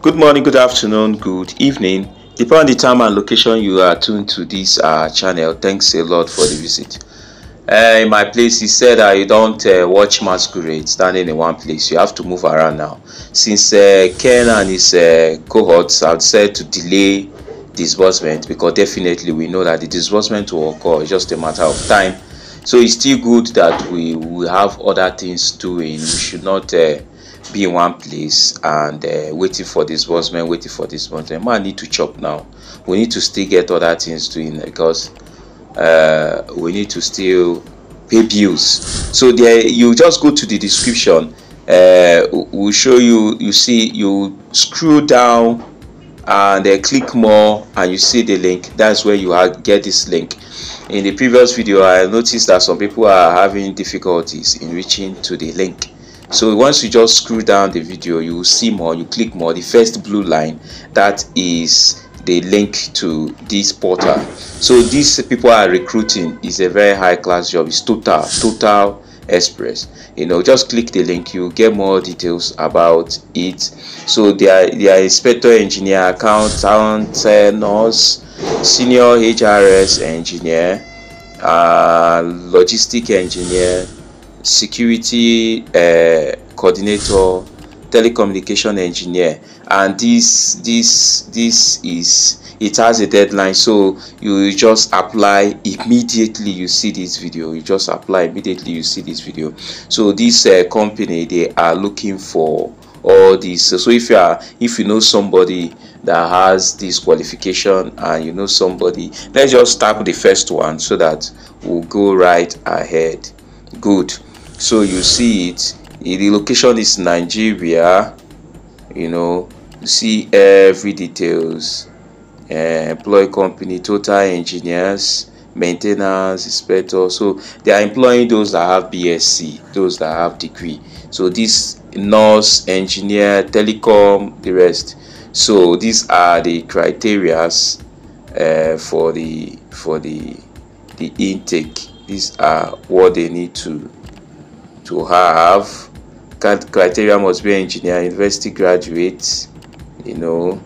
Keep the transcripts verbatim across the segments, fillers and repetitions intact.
Good morning, good afternoon, good evening, depending on the time and location you are tuned to this uh, channel. Thanks a lot for the visit. Uh, in my place, he said that uh, you don't uh, watch masquerade standing in one place. You have to move around now. Since uh, Ken and his uh, cohorts have said to delay disbursement, because definitely we know that the disbursement will occur, it's just a matter of time. So it's still good that we will have other things doing. We should not uh, be in one place and uh, waiting for disbursement, waiting for disbursement. Man, I need to chop now. We need to still get other things doing, because uh, we need to still pay bills. So there, you just go to the description. Uh, we'll show you. You see, you scroll down and uh, click more, and you see the link. That's where you get this link. In the previous video, I noticed that some people are having difficulties in reaching to the link. So once you just scroll down the video, you will see more. You click more, the first blue line, that is the link to this portal. So these people are recruiting. It's a very high class job. It's total total express, you know. Just click the link, you get more details about it. So they are, they are inspector, engineer, accountant, nurse, senior H R S engineer, uh, logistic engineer, security uh, coordinator, telecommunication engineer. And this this this is, it has a deadline, so you just apply immediately you see this video. You just apply immediately you see this video. So this uh, company, they are looking for all this. So if you are, if you know somebody that has this qualification, and you know somebody, let's just tap the first one so that we'll go right ahead. Good. So you see it, the location is Nigeria, you know. You see every details, uh, employee company, total engineers, maintenance, inspector. So they are employing those that have B S c, those that have degree. So this nurse, engineer, telecom, the rest. So these are the criterias uh, for the for the the intake. These are what they need to to have. Criteria must be engineer, university graduate, you know.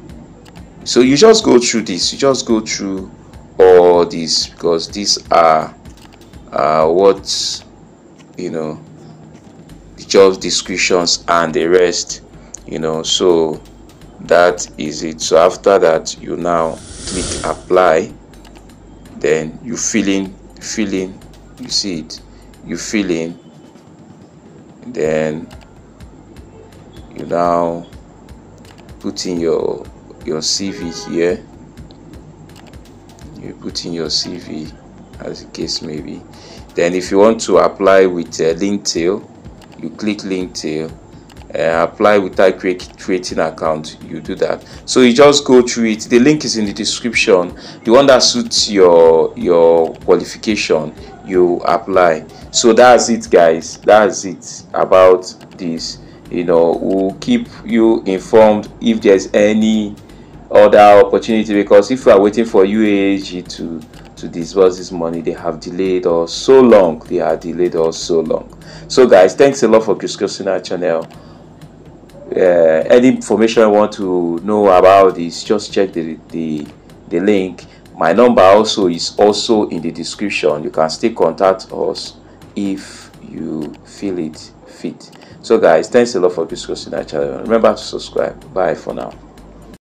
So you just go through this, you just go through all this, because these are uh, what, you know, the job descriptions and the rest, you know. So that is it. So after that, you now click apply, then you fill in, fill in, you see it, you fill in, then you now put in your your C V here. You put in your C V as the case may be. Then if you want to apply with uh, Linktail, you click Linktail. Uh, apply without creating account, you do that. So you just go through it. The link is in the description. The one that suits your your qualification, you apply. So that's it, guys. That's it about this, you know. We'll keep you informed if there's any other opportunity, because if we are waiting for U A A G to to disburse this money, they have delayed us so long. They are delayed us so long. So guys, thanks a lot for subscribing our channel. Uh, any information I want to know about this, just check the, the the link. My number also is also in the description. You can still contact us if you feel it fit. So guys, thanks a lot for discussing our channel. Remember to subscribe. Bye for now.